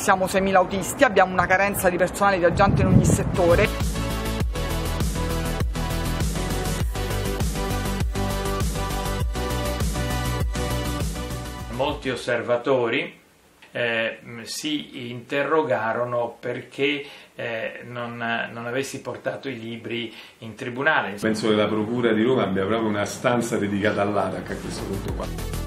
siamo 6.000 autisti, abbiamo una carenza di personale viaggiante in ogni settore. Molti osservatori si interrogarono perché non avessi portato i libri in tribunale. Penso che la Procura di Roma abbia proprio una stanza dedicata all'ATAC a questo punto qua.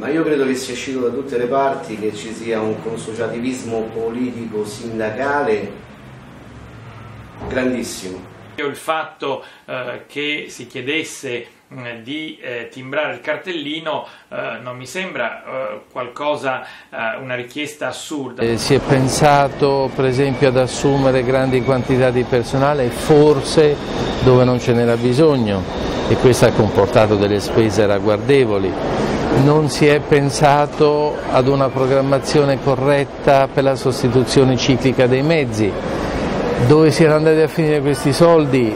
Ma io credo che sia uscito da tutte le parti che ci sia un consociativismo politico-sindacale grandissimo. Il fatto che si chiedesse di timbrare il cartellino non mi sembra una richiesta assurda. Si è pensato per esempio ad assumere grandi quantità di personale forse dove non ce n'era bisogno e questo ha comportato delle spese ragguardevoli. Non si è pensato ad una programmazione corretta per la sostituzione ciclica dei mezzi. Dove si erano andati a finire questi soldi?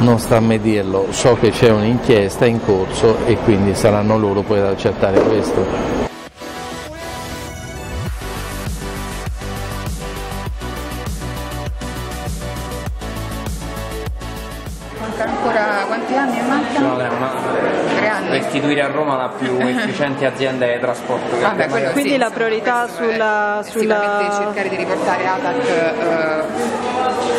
Non sta a me dirlo, so che c'è un'inchiesta in corso e quindi saranno loro poi ad accertare questo. Manca ancora quanti anni? Mancano? Tre anni. Restituire a Roma la più efficiente azienda di trasporto. Quindi la priorità sulla cercare di riportare ATAC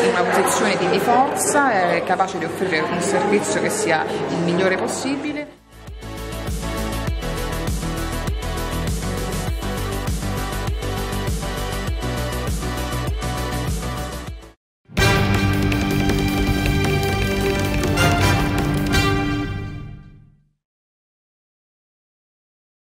in una posizione di forza, capace di offrire un servizio che sia il migliore possibile.